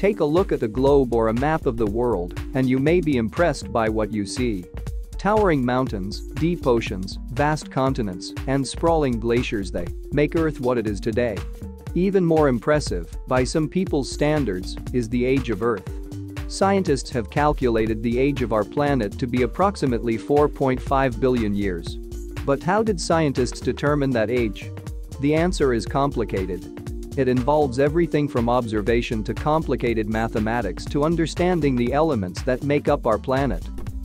Take a look at a globe or a map of the world, and you may be impressed by what you see. Towering mountains, deep oceans, vast continents, and sprawling glaciers, they make Earth what it is today. Even more impressive, by some people's standards, is the age of Earth. Scientists have calculated the age of our planet to be approximately 4.5 billion years. But how did scientists determine that age? The answer is complicated. It involves everything from observation to complicated mathematics to understanding the elements that make up our planet.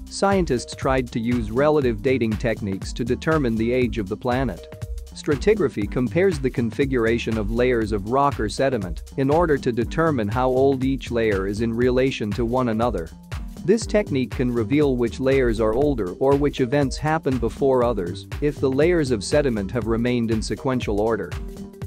Scientists tried to use relative dating techniques to determine the age of the planet. Stratigraphy compares the configuration of layers of rock or sediment in order to determine how old each layer is in relation to one another. This technique can reveal which layers are older or which events happened before others if the layers of sediment have remained in sequential order.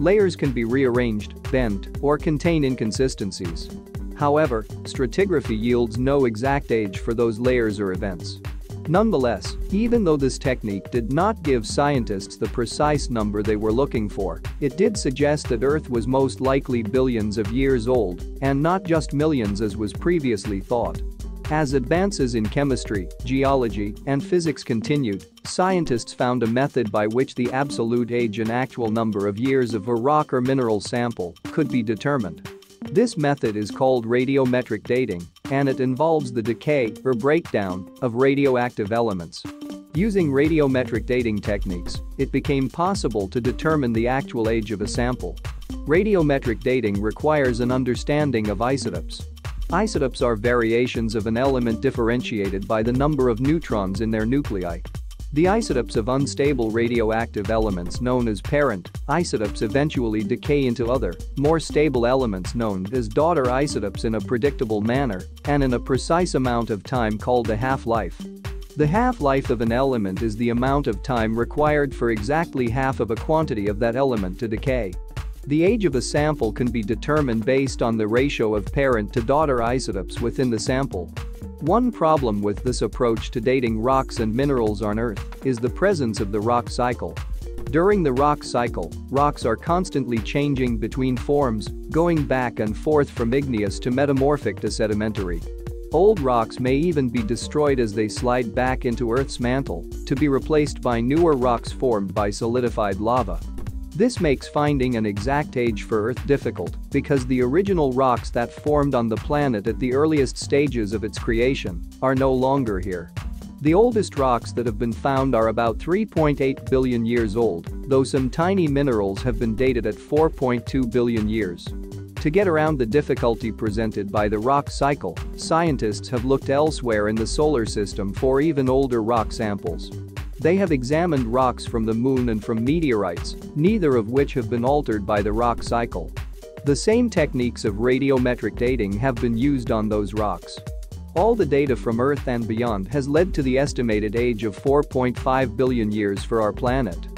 Layers can be rearranged, bent, or contain inconsistencies. However, stratigraphy yields no exact age for those layers or events. Nonetheless, even though this technique did not give scientists the precise number they were looking for, it did suggest that Earth was most likely billions of years old and not just millions as was previously thought. As advances in chemistry, geology, and physics continued, scientists found a method by which the absolute age and actual number of years of a rock or mineral sample could be determined. This method is called radiometric dating, and it involves the decay or breakdown of radioactive elements. Using radiometric dating techniques, it became possible to determine the actual age of a sample. Radiometric dating requires an understanding of isotopes. Isotopes are variations of an element differentiated by the number of neutrons in their nuclei. The isotopes of unstable radioactive elements known as parent isotopes eventually decay into other, more stable elements known as daughter isotopes in a predictable manner and in a precise amount of time called a half-life. The half-life of an element is the amount of time required for exactly half of a quantity of that element to decay. The age of a sample can be determined based on the ratio of parent to daughter isotopes within the sample. One problem with this approach to dating rocks and minerals on Earth is the presence of the rock cycle. During the rock cycle, rocks are constantly changing between forms, going back and forth from igneous to metamorphic to sedimentary. Old rocks may even be destroyed as they slide back into Earth's mantle to be replaced by newer rocks formed by solidified lava. This makes finding an exact age for Earth difficult because the original rocks that formed on the planet at the earliest stages of its creation are no longer here. The oldest rocks that have been found are about 3.8 billion years old, though some tiny minerals have been dated at 4.2 billion years. To get around the difficulty presented by the rock cycle, scientists have looked elsewhere in the solar system for even older rock samples. They have examined rocks from the moon and from meteorites, neither of which have been altered by the rock cycle. The same techniques of radiometric dating have been used on those rocks. All the data from Earth and beyond has led to the estimated age of 4.5 billion years for our planet.